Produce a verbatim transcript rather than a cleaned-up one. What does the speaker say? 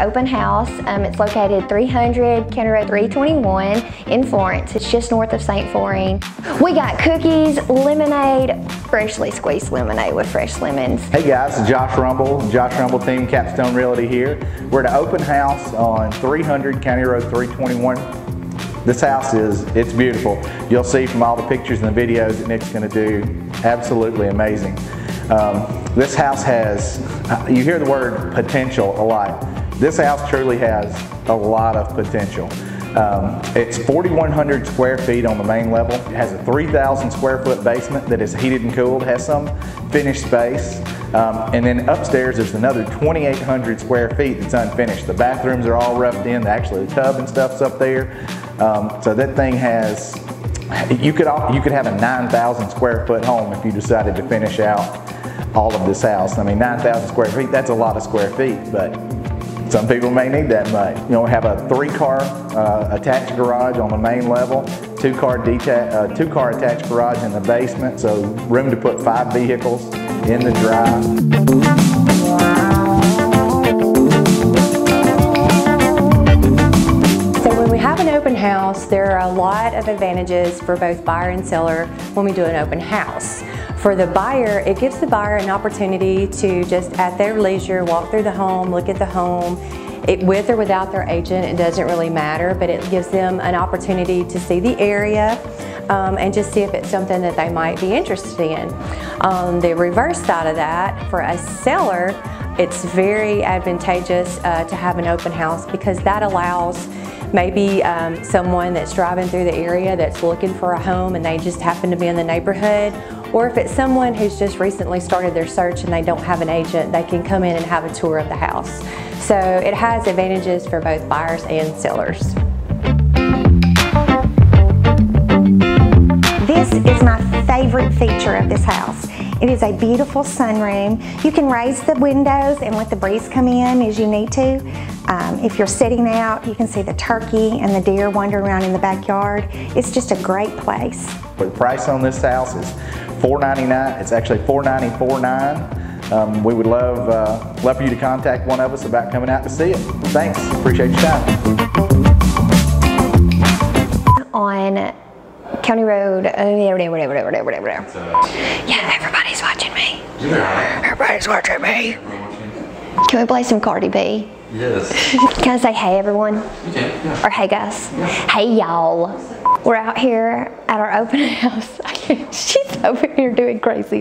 Open house. Um, it's located three hundred County Road three twenty-one in Florence. It's just north of Saint Florian. We got cookies, lemonade, freshly squeezed lemonade with fresh lemons. Hey guys, it's Josh Rumble, Josh Rumble Team, Capstone Realty here. We're at an open house on three hundred County Road three twenty-one. This house is, it's beautiful. You'll see from all the pictures and the videos that Nick's gonna do, absolutely amazing. Um, this house has, you hear the word potential a lot. This house truly has a lot of potential. Um, it's forty-one hundred square feet on the main level. It has a three thousand square foot basement that is heated and cooled, has some finished space. Um, and then upstairs there's another twenty-eight hundred square feet that's unfinished. The bathrooms are all roughed in, actually the tub and stuff's up there. Um, so that thing has, you could, you could have a nine thousand square foot home if you decided to finish out all of this house. I mean, nine thousand square feet, that's a lot of square feet, but some people may need that much. You know, we have a three-car uh, attached garage on the main level, two-car uh, two-car attached garage in the basement, so room to put five vehicles in the drive. So when we have an open house, there are a lot of advantages for both buyer and seller when we do an open house. For the buyer, it gives the buyer an opportunity to just at their leisure walk through the home, look at the home, it, with or without their agent, it doesn't really matter, but it gives them an opportunity to see the area um, and just see if it's something that they might be interested in. On the reverse side of that, for a seller, it's very advantageous uh, to have an open house because that allows maybe um, someone that's driving through the area that's looking for a home and they just happen to be in the neighborhood, or if it's someone who's just recently started their search and they don't have an agent, they can come in and have a tour of the house. So it has advantages for both buyers and sellers. This is my favorite feature of this house. It is a beautiful sunroom. You can raise the windows and let the breeze come in as you need to. Um, if you're sitting out, you can see the turkey and the deer wandering around in the backyard. It's just a great place. The price on this house is four ninety-nine. It's actually four ninety-four nine. Um, we would love, uh, love for you to contact one of us about coming out to see it. Thanks. Appreciate your time. On County Road, yeah, everybody's watching me. Everybody's watching me. Can we play some Cardi B? Yes. Can I say hey everyone? You can, yeah. Or hey guys. Yeah. Hey y'all. We're out here at our open house. She's over here doing crazy.